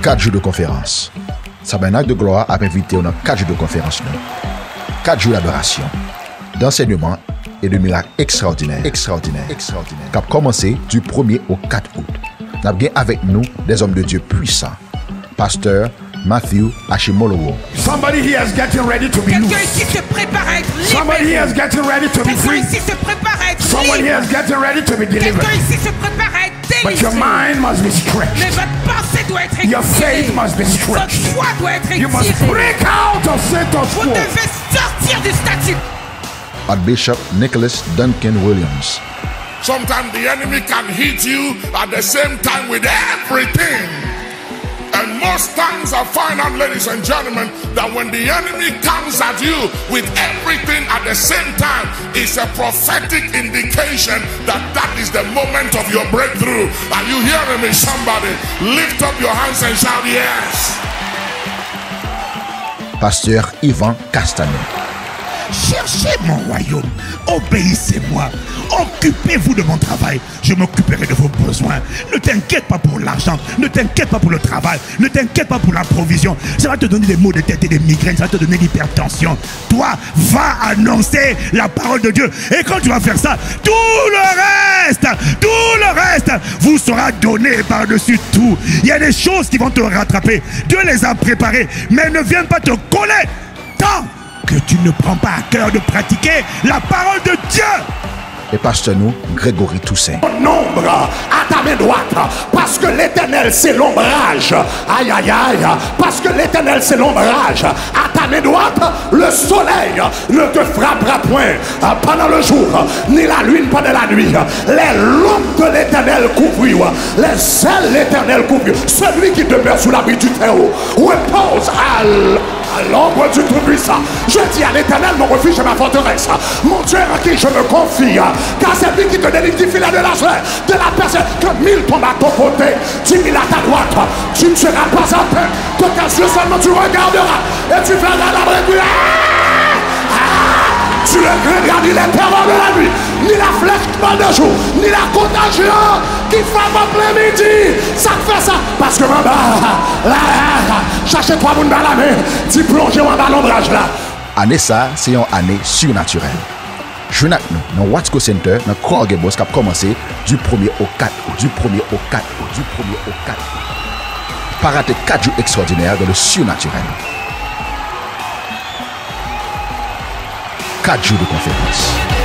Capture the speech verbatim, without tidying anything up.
quatre jours de conférence. Tabernacle de gloire a invité dans quatre jours de conférence. quatre jours d'adoration, d'enseignement et de miracles extraordinaires. Extraordinaires. Extraordinaires. Qui a commencé du premier au quatre août. Nous avons avec nous des hommes de Dieu puissants. Pasteur Matthew Ashimolowo. Somebody here is getting ready to be loose. Somebody here is getting ready to be free. Someone here is getting ready to be delivered. But your mind must be stretched. Your faith must be stretched. You must break out of Satan's hold. At Bishop Nicholas Duncan Williams. Sometimes the enemy can hit you at the same time with everything. And most times I find out, ladies and gentlemen, that when the enemy comes at you with everything at the same time, it's a prophetic indication that that is the moment of your breakthrough. Are you hearing me, somebody? Lift up your hands and shout yes. Pasteur Yvan Castanet. Cherchez mon royaume, obéissez-moi, occupez-vous de mon travail, je m'occuperai de vos besoins. Ne t'inquiète pas pour l'argent, ne t'inquiète pas pour le travail, ne t'inquiète pas pour la provision. Ça va te donner des maux de tête et des migraines, ça va te donner l'hypertension. Toi, va annoncer la parole de Dieu. Et quand tu vas faire ça, tout le reste, tout le reste vous sera donné par-dessus tout. Il y a des choses qui vont te rattraper. Dieu les a préparées, mais ne viens pas te coller tant que tu ne prends pas à cœur de pratiquer la parole de Dieu. Et pasteur nous, Grégory Toussaint. Nombre à ta main droite, parce que l'Éternel c'est l'ombrage. Aïe aïe aïe, parce que l'Éternel c'est l'ombrage. À ta main droite, le soleil ne te frappera point pendant le jour, ni la lune pendant la nuit. Les lampes de l'Éternel couvriront, les ailes de l'Éternel couvriront. Celui qui demeure sous l'abri du Très-Haut repose à l'ombre du Tout-Puissant. Je dis à l'Éternel, mon refuge et ma forteresse, mon Dieu en qui je me confie, car c'est lui qui te délivre du filet de la chair, de la personne. Que mille tombent à ton côté, dix mille à ta droite, tu ne seras pas atteint. Que ta yeux seulement tu regarderas et tu feras la régulière. Ah, tu ne craindras ni les terreurs de la nuit, ni la flèche de jour, ni la contagion qui frappe en plein midi. Ça fait ça parce que maman, là, cherchez trois boules dans la main, tu plonges en bas l'ombrage là. Année ça, c'est une année surnaturelle. Je suis dans le Watsco Center, dans le Croix qui a commencé du premier au quatre août, du premier au quatre août, du premier au quatre août. Pas rater quatre jours extraordinaires dans le surnaturel. quatre jours de conférence.